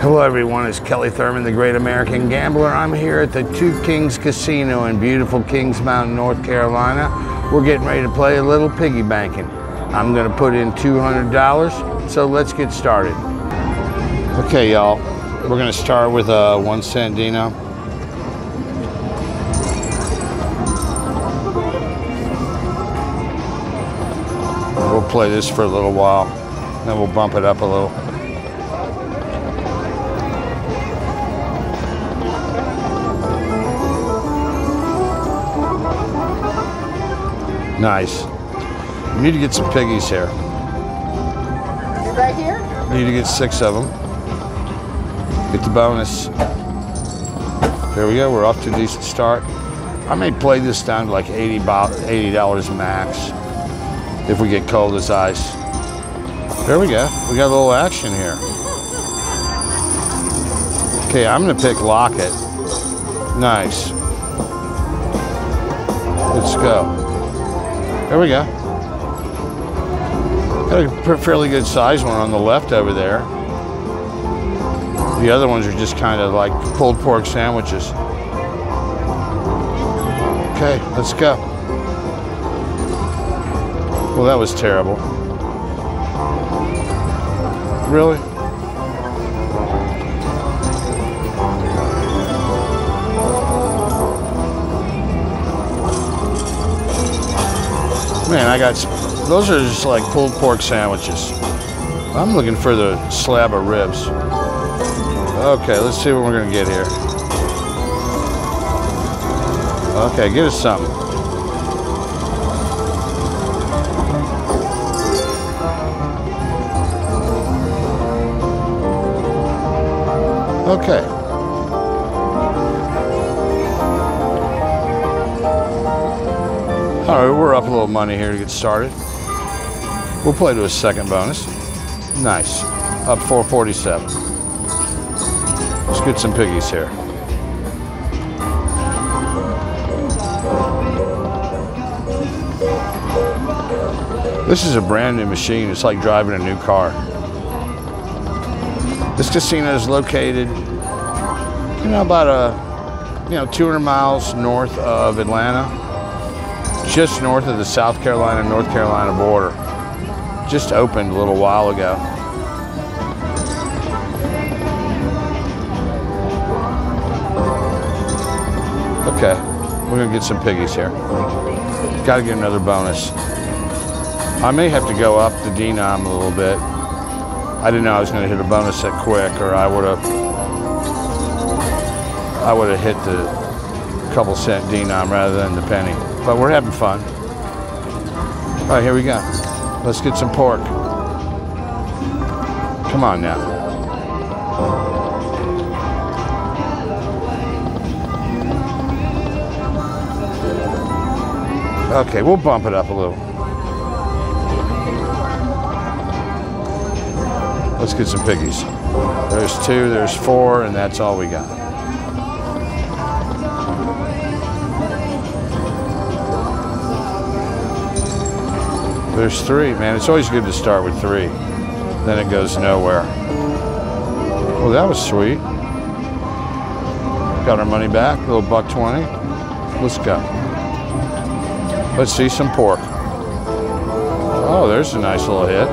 Hello everyone, it's Kelly Thurman, The Great American Gambler. I'm here at the Two Kings Casino in beautiful Kings Mountain, North Carolina. We're getting ready to play a little piggy banking. I'm gonna put in $200, so let's get started. Okay y'all, we're gonna start with a 1 cent dino. We'll play this for a little while, then we'll bump it up a little. Nice. We need to get some piggies here. Right here? We need to get 6 of them. Get the bonus. There we go. We're off to a decent start. I may play this down to like $80 max if we get cold as ice. There we go. We got a little action here. Okay, I'm going to pick Locket. Nice. Let's go. There we go. Got a fairly good size one on the left over there. The other ones are just kind of like pulled pork sandwiches. Okay, let's go. Well, that was terrible. Really? Man, I got, those are just like pulled pork sandwiches. I'm looking for the slab of ribs. Okay, let's see what we're gonna get here. Okay, give us something. Okay. All right, we're up a little money here to get started. We'll play to a second bonus. Nice, up 447. Let's get some piggies here. This is a brand new machine. It's like driving a new car. This casino is located, about 200 miles north of Atlanta. Just north of the South Carolina, North Carolina border. Just opened a little while ago. Okay, we're gonna get some piggies here. Gotta get another bonus. I may have to go up the denom a little bit. I didn't know I was gonna hit a bonus that quick, or I would have hit the couple cent denom rather than the penny. But we're having fun. All right, here we go. Let's get some pork. Come on now. Okay, we'll bump it up a little. Let's get some piggies. There's 2, there's 4, and that's all we got. There's 3, man. It's always good to start with 3. Then it goes nowhere. Well, that was sweet. Got our money back, little $1.20. Let's go. Let's see some pork. Oh, there's a nice little hit.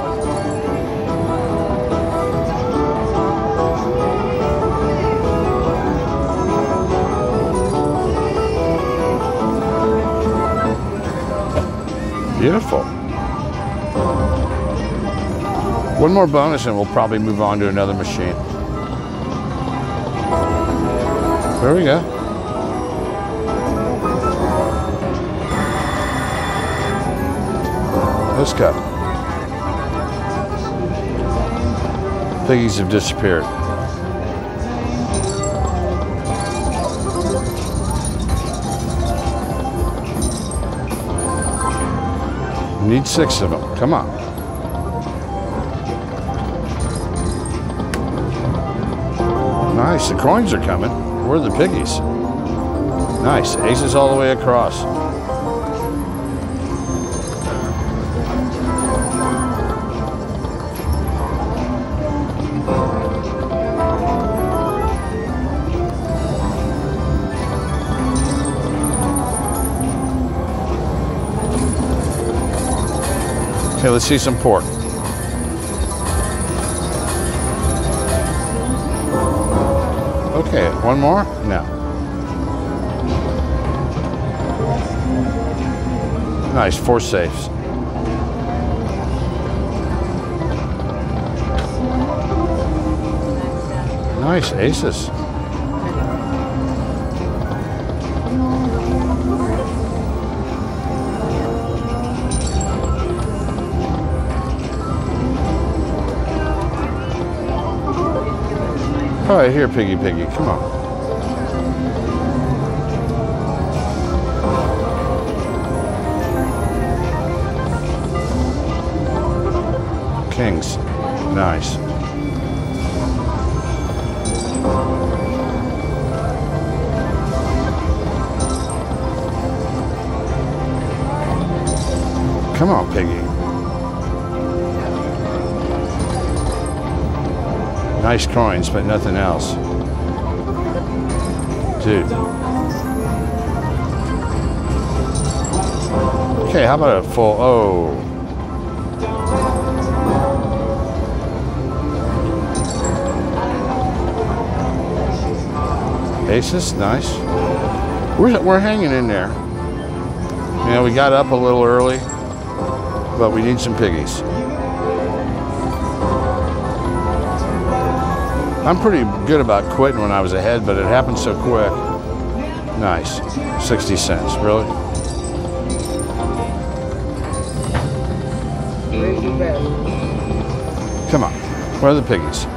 Beautiful. One more bonus and we'll probably move on to another machine. There we go. Let's go. Piggies have disappeared. We need 6 of them, come on. Nice, the coins are coming. Where are the piggies? Nice, aces all the way across. Okay, let's see some pork. Okay, one more? No. Nice, 4 safes. Nice, aces. All right, here, piggy, piggy, come on. Kings, nice. Come on, piggy. Nice coins, but nothing else. Dude. Okay, how about a full? Oh. Aces, nice. We're hanging in there. You know, we got up a little early, but we need some piggies. I'm pretty good about quitting when I was ahead, but it happened so quick. Nice, 60 cents, really? Come on, where are the piggies?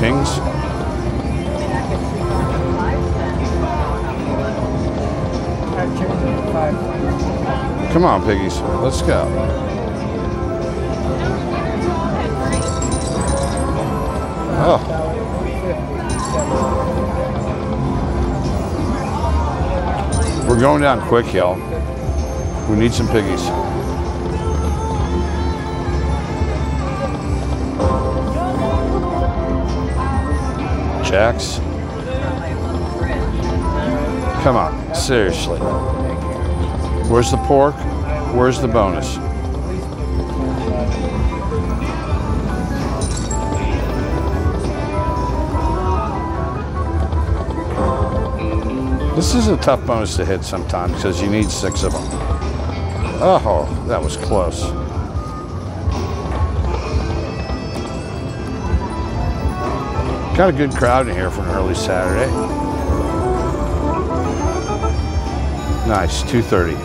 Kings? Come on, piggies. Let's go. Oh. We're going down quick, y'all. We need some piggies. Jacks. Come on. Seriously. Where's the pork? Where's the bonus? This is a tough bonus to hit sometimes because you need 6 of them. Oh, that was close. Got a good crowd in here for an early Saturday. Nice, 230.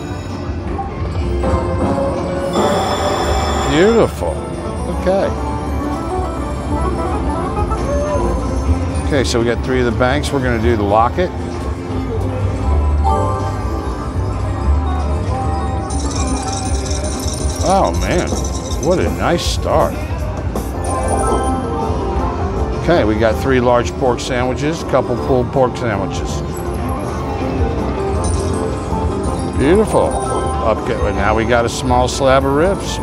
Beautiful. Okay. Okay, so we got 3 of the banks. We're going to do the locket. Oh, man. What a nice start. Okay, we got 3 large pork sandwiches, a couple pulled pork sandwiches. Beautiful. Up, now we got a small slab of ribs.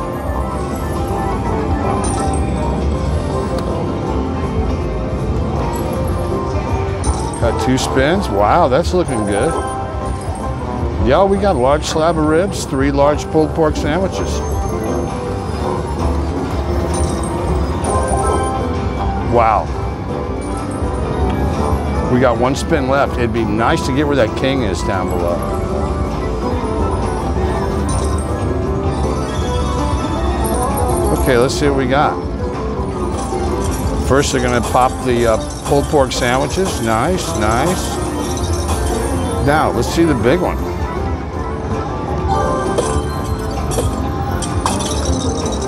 Got 2 spins. Wow, that's looking good. Y'all, we got a large slab of ribs, 3 large pulled pork sandwiches. Wow. We got 1 spin left. It'd be nice to get where that king is down below. Okay, let's see what we got. First, they're going to pop the pulled pork sandwiches. Nice, nice. Now, let's see the big one.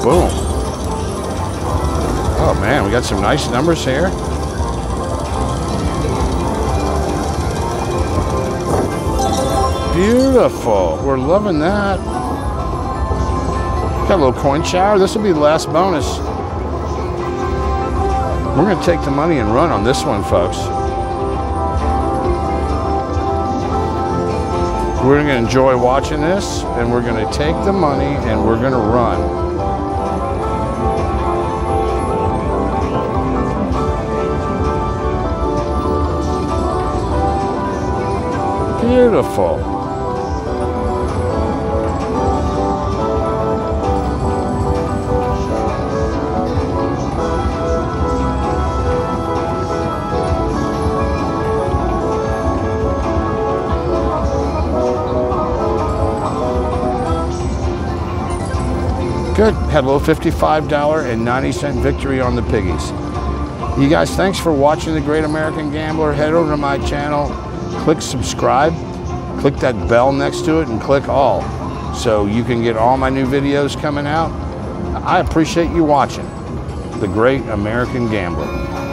Boom. Oh, man, we got some nice numbers here. Beautiful. We're loving that. Got a little coin shower. This will be the last bonus. We're going to take the money and run on this one, folks. We're going to enjoy watching this, and we're going to take the money, and we're going to run. Beautiful. Good. Had a little $55.90 victory on the piggies. You guys, thanks for watching The Great American Gambler. Head over to my channel, click subscribe, click that bell next to it, and click all, so you can get all my new videos coming out. I appreciate you watching The Great American Gambler.